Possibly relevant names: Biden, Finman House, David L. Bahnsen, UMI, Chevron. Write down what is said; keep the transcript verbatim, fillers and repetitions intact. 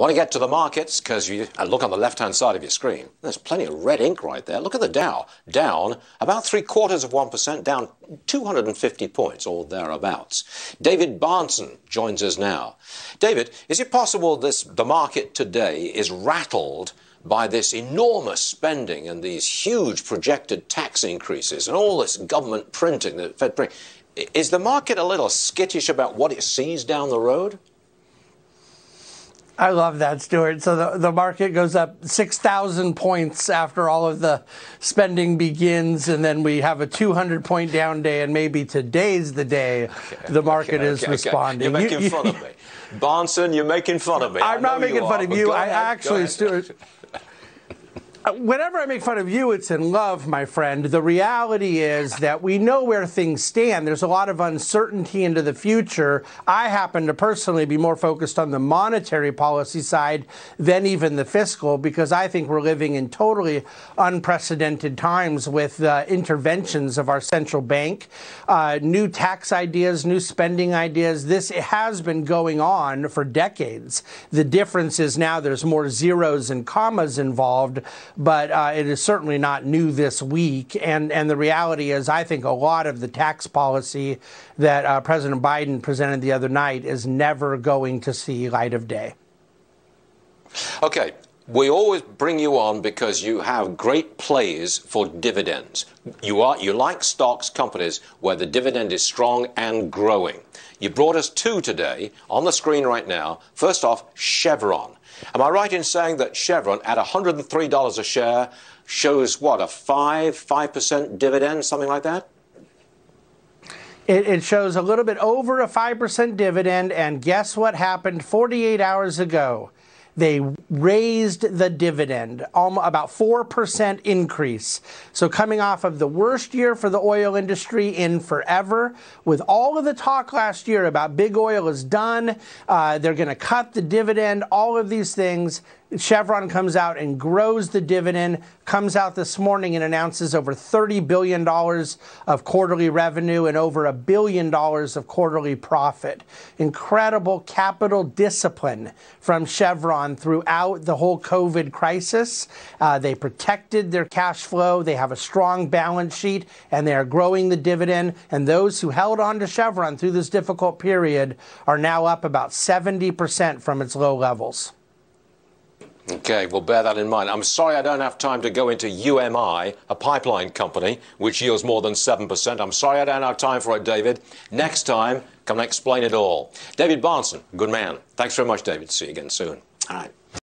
Want to get to the markets? Because you look on the left-hand side of your screen. There's plenty of red ink right there. Look at the Dow. Down about three quarters of one percent, down two hundred fifty points or thereabouts. David Bahnsen joins us now. David, is it possible this the market today is rattled by this enormous spending and these huge projected tax increases and all this government printing, the Fed printing? Is the market a little skittish about what it sees down the road? I love that, Stuart. So the, the market goes up six thousand points after all of the spending begins, and then we have a two hundred point down day, and maybe today's the day okay, the market okay, is okay, responding. Okay. You're making you, fun you, of me. Bahnsen, you're making fun of me. I'm not making fun are, of you. I ahead, actually, Stuart... Whenever I make fun of you, it's in love, my friend. The reality is that we know where things stand. There's a lot of uncertainty into the future. I happen to personally be more focused on the monetary policy side than even the fiscal, because I think we're living in totally unprecedented times with the interventions of our central bank, uh, new tax ideas, new spending ideas. This has been going on for decades. The difference is now there's more zeros and commas involved. But uh, it is certainly not new this week. And, and the reality is, I think a lot of the tax policy that uh, President Biden presented the other night is never going to see light of day. Okay. We always bring you on because you have great plays for dividends. You are you like stocks, companies where the dividend is strong and growing. You brought us two today on the screen right now. First off, Chevron. Am I right in saying that Chevron at one hundred three dollars a share shows, what, a five percent dividend, something like that? It, it shows a little bit over a five percent dividend, and guess what happened forty-eight hours ago? They raised the dividend, about four percent increase. So coming off of the worst year for the oil industry in forever, with all of the talk last year about big oil is done, uh, they're going to cut the dividend, all of these things, Chevron comes out and grows the dividend, comes out this morning and announces over thirty billion dollars of quarterly revenue and over a billion dollars of quarterly profit. Incredible capital discipline from Chevron throughout the whole COVID crisis. Uh, they protected their cash flow, they have a strong balance sheet, and they are growing the dividend. And those who held on to Chevron through this difficult period are now up about seventy percent from its low levels. Okay, well, bear that in mind. I'm sorry I don't have time to go into U M I, a pipeline company, which yields more than seven percent. I'm sorry I don't have time for it, David. Next time, come and explain it all. David Bahnsen, good man. Thanks very much, David. See you again soon. All right.